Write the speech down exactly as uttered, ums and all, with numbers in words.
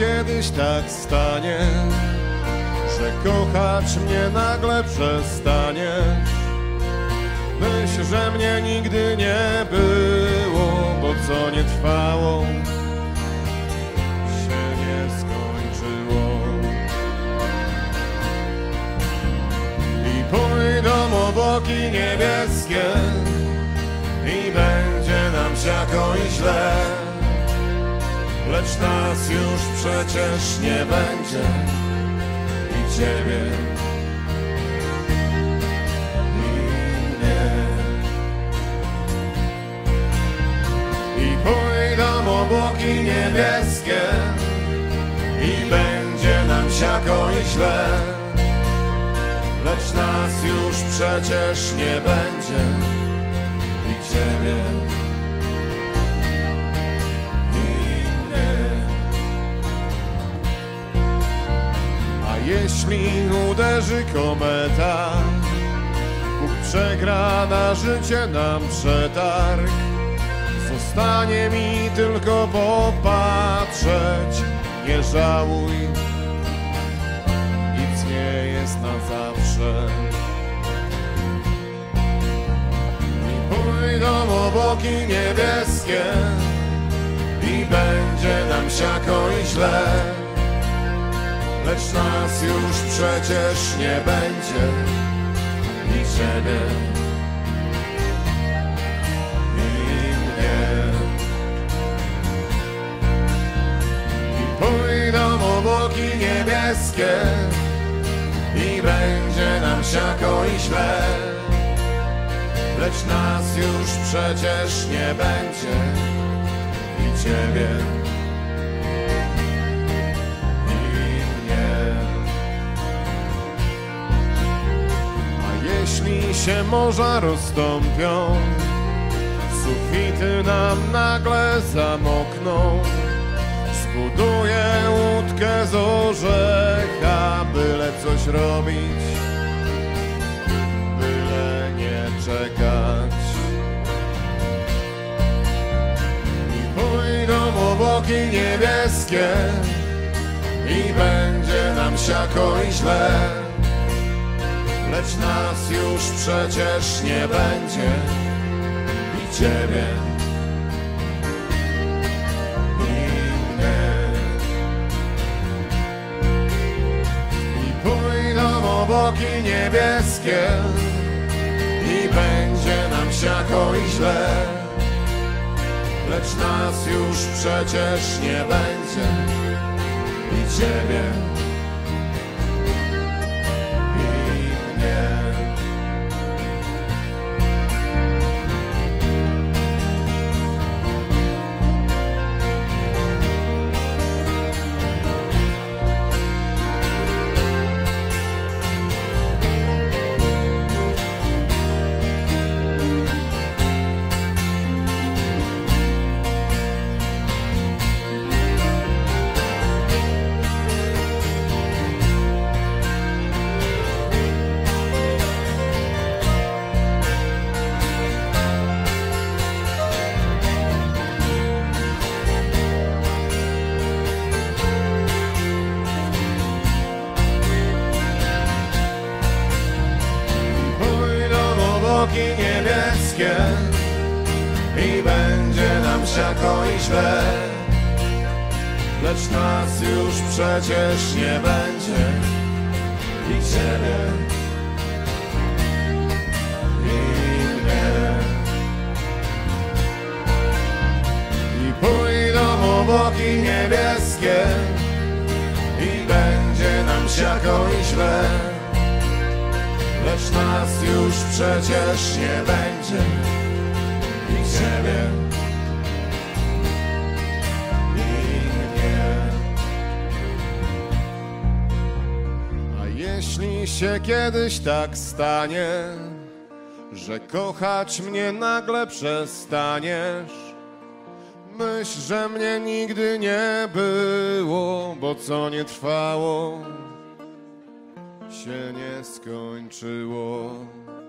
kiedyś tak stanie, że kochać mnie nagle przestanie. Myśl, że mnie nigdy nie było, bo co nie trwało, się nie skończyło. I pójdą obłoki niebieskie i będzie nam siako i źle, lecz nas już przecież nie będzie i ciebie i mnie. I pójdą obłoki niebieskie i będzie nam siako i źle, lecz nas już przecież nie będzie i ciebie. Jeśli uderzy kometa, Bóg przegra na życie nam przetarg. Zostanie mi tylko popatrzeć, nie żałuj, nic nie jest na zawsze. I pójdą obłoki niebieskie i będzie nam siako i źle, lecz nas już przecież nie będzie i ciebie i mnie. I pójdą obłoki niebieskie i będzie nam siako i źle, lecz nas już przecież nie będzie i ciebie. Jeśli się morza rozstąpią, sufity nam nagle zamokną, zbuduję łódkę z orzecha, byle coś robić, byle nie czekać. I pójdą obłoki niebieskie i będzie nam siako i źle, lecz nas już przecież nie będzie i ciebie i mnie. I pójdą obłoki niebieskie i będzie nam siako i źle, lecz nas już przecież nie będzie i ciebie. I będzie nam siako i źle, lecz nas już przecież nie będzie i ciebie i mnie. I pójdą obłoki niebieskie i będzie nam siako i źle, lecz nas już przecież nie będzie i ciebie i mnie. A jeśli się kiedyś tak stanie, że kochać mnie nagle przestaniesz, myśl, że mnie nigdy nie było, bo co nie trwało, się nie skończyło.